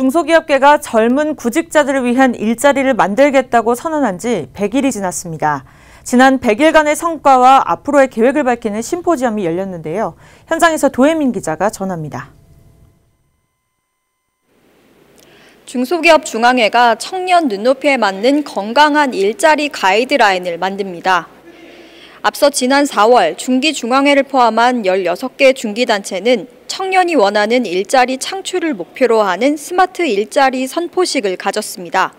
중소기업계가 젊은 구직자들을 위한 일자리를 만들겠다고 선언한 지 100일이 지났습니다. 지난 100일간의 성과와 앞으로의 계획을 밝히는 심포지엄이 열렸는데요. 현장에서 도혜민 기자가 전합니다. 중소기업중앙회가 청년 눈높이에 맞는 건강한 일자리 가이드라인을 만듭니다. 앞서 지난 4월 중기중앙회를 포함한 16개 중기단체는 청년이 원하는 일자리 창출을 목표로 하는 스마트 일자리 선포식을 가졌습니다.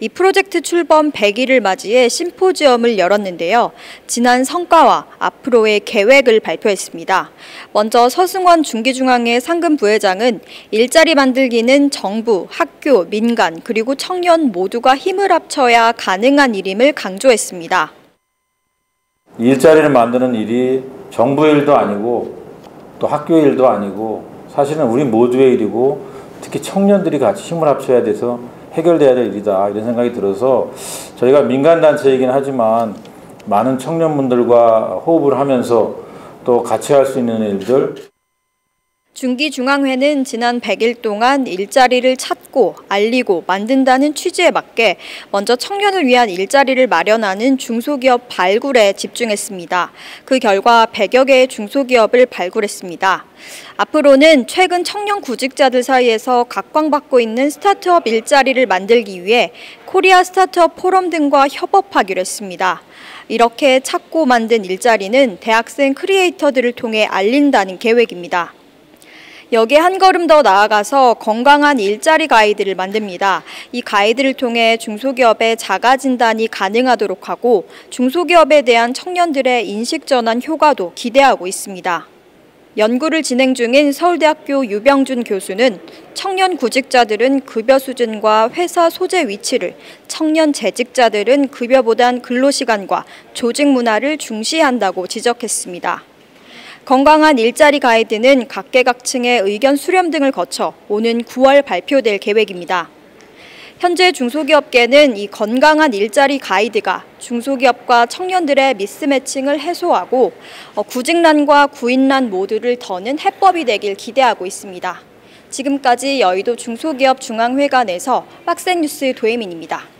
이 프로젝트 출범 100일을 맞이해 심포지엄을 열었는데요. 지난 성과와 앞으로의 계획을 발표했습니다. 먼저 서승원 중기중앙회 상금부회장은 일자리 만들기는 정부, 학교, 민간 그리고 청년 모두가 힘을 합쳐야 가능한 일임을 강조했습니다. 일자리를 만드는 일이 정부 일도 아니고 또 학교 일도 아니고 사실은 우리 모두의 일이고 특히 청년들이 같이 힘을 합쳐야 돼서 해결돼야 될 일이다, 이런 생각이 들어서 저희가 민간단체이긴 하지만 많은 청년분들과 호흡을 하면서 또 같이 할 수 있는 일들. 중기중앙회는 지난 100일 동안 일자리를 찾고 알리고 만든다는 취지에 맞게 먼저 청년을 위한 일자리를 마련하는 중소기업 발굴에 집중했습니다. 그 결과 100여 개의 중소기업을 발굴했습니다. 앞으로는 최근 청년 구직자들 사이에서 각광받고 있는 스타트업 일자리를 만들기 위해 코리아 스타트업 포럼 등과 협업하기로 했습니다. 이렇게 찾고 만든 일자리는 대학생 크리에이터들을 통해 알린다는 계획입니다. 여기에 한 걸음 더 나아가서 건강한 일자리 가이드를 만듭니다. 이 가이드를 통해 중소기업의 자가 진단이 가능하도록 하고 중소기업에 대한 청년들의 인식 전환 효과도 기대하고 있습니다. 연구를 진행 중인 서울대학교 유병준 교수는 청년 구직자들은 급여 수준과 회사 소재 위치를, 청년 재직자들은 급여보단 근로시간과 조직 문화를 중시한다고 지적했습니다. 건강한 일자리 가이드는 각계각층의 의견 수렴 등을 거쳐 오는 9월 발표될 계획입니다. 현재 중소기업계는 이 건강한 일자리 가이드가 중소기업과 청년들의 미스매칭을 해소하고 구직난과 구인난 모두를 더는 해법이 되길 기대하고 있습니다. 지금까지 여의도 중소기업중앙회관에서 빡센뉴스 도혜민입니다.